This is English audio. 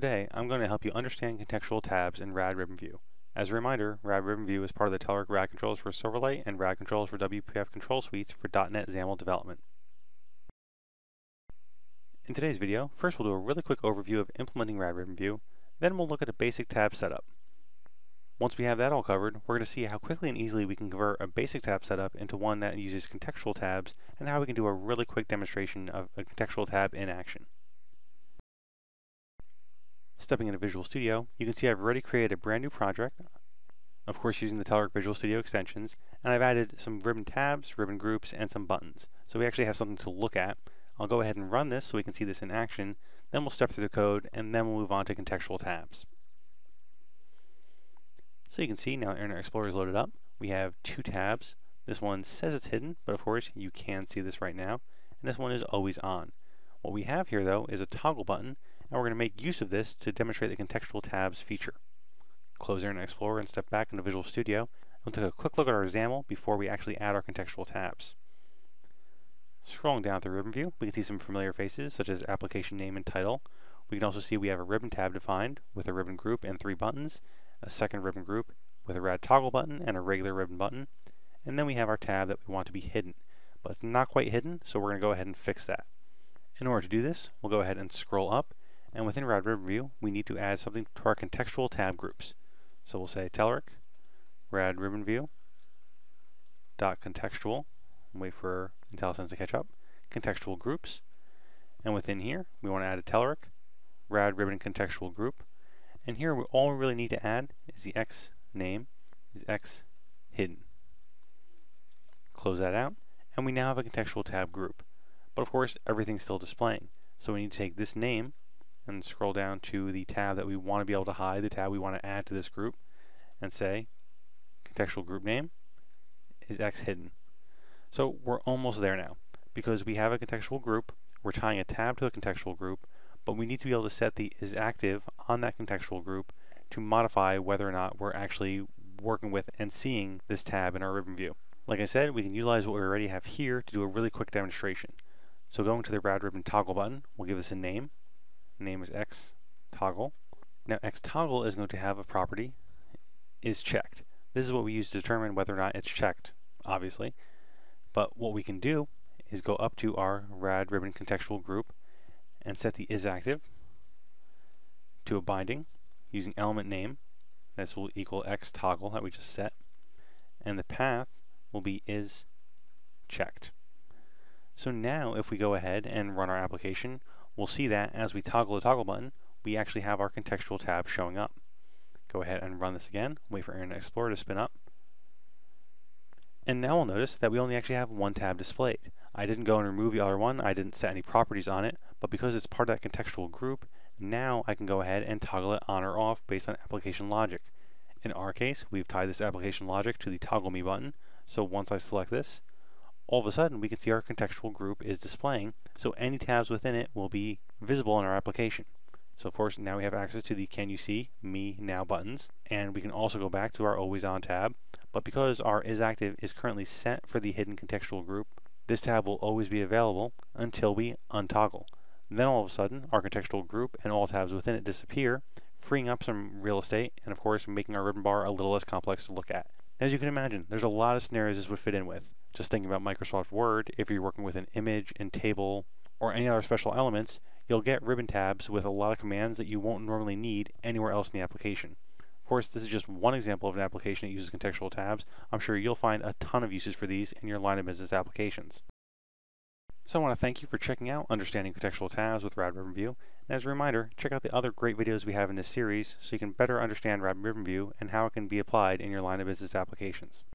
Today, I'm going to help you understand contextual tabs in RadRibbonView. As a reminder, RadRibbonView is part of the Telerik RadControls for Silverlight and RadControls for WPF control suites for .NET XAML development. In today's video, first we'll do a really quick overview of implementing RadRibbonView, then we'll look at a basic tab setup. Once we have that all covered, we're going to see how quickly and easily we can convert a basic tab setup into one that uses contextual tabs, and how we can do a really quick demonstration of a contextual tab in action. Stepping into Visual Studio, you can see I've already created a brand new project, of course using the Telerik Visual Studio extensions, and I've added some ribbon tabs, ribbon groups, and some buttons. So we actually have something to look at. I'll go ahead and run this so we can see this in action, then we'll step through the code, and then we'll move on to contextual tabs. So you can see now Internet Explorer is loaded up. We have two tabs. This one says it's hidden, but of course you can see this right now. And this one is always on. What we have here though is a toggle button, and we're going to make use of this to demonstrate the contextual tabs feature. Close Internet Explorer and step back into Visual Studio. We'll take a quick look at our XAML before we actually add our contextual tabs. Scrolling down through Ribbon View, we can see some familiar faces such as application name and title. We can also see we have a ribbon tab defined with a ribbon group and three buttons, a second ribbon group with a rad toggle button and a regular ribbon button, and then we have our tab that we want to be hidden, but it's not quite hidden, so we're going to go ahead and fix that. In order to do this, we'll go ahead and scroll up, and within RadRibbonView we need to add something to our contextual tab groups. So we'll say Telerik RadRibbonView.contextual, wait for IntelliSense to catch up, contextual groups, and within here we want to add a Telerik RadRibbonContextualGroup. And here all we really need to add is the X name, is X hidden. Close that out, and we now have a contextual tab group. But of course everything's still displaying. So we need to take this name and scroll down to the tab that we want to be able to hide, the tab we want to add to this group, and say contextual group name is X hidden. So we're almost there now. Because we have a contextual group, we're tying a tab to a contextual group, but we need to be able to set the is active on that contextual group to modify whether or not we're actually working with and seeing this tab in our ribbon view. Like I said, we can utilize what we already have here to do a really quick demonstration. So going to the rad ribbon toggle button, we'll give this a name. Name is X toggle. Now X toggle is going to have a property is checked. This is what we use to determine whether or not it's checked, obviously. But what we can do is go up to our rad ribbon contextual group and set the isActive to a binding using element name. This will equal X toggle that we just set, and the path will be isChecked. So now if we go ahead and run our application, we'll see that as we toggle the toggle button, we actually have our contextual tab showing up. Go ahead and run this again, wait for Internet Explorer to spin up, and now we'll notice that we only actually have one tab displayed. I didn't go and remove the other one, I didn't set any properties on it, but because it's part of that contextual group, now I can go ahead and toggle it on or off based on application logic. In our case, we've tied this application logic to the toggle me button, so once I select this, all of a sudden we can see our contextual group is displaying, so any tabs within it will be visible in our application. So of course now we have access to the Can You See Me Now buttons, and we can also go back to our Always On tab, but because our isActive is currently set for the hidden contextual group, this tab will always be available until we untoggle. Then all of a sudden our contextual group and all tabs within it disappear, freeing up some real estate and of course making our ribbon bar a little less complex to look at. As you can imagine, there's a lot of scenarios this would fit in with. Just thinking about Microsoft Word, if you're working with an image and table or any other special elements, you'll get ribbon tabs with a lot of commands that you won't normally need anywhere else in the application. Of course, this is just one example of an application that uses contextual tabs. I'm sure you'll find a ton of uses for these in your line of business applications. So I want to thank you for checking out Understanding Contextual Tabs with RadRibbonView, and as a reminder, check out the other great videos we have in this series so you can better understand RadRibbonView and how it can be applied in your line of business applications.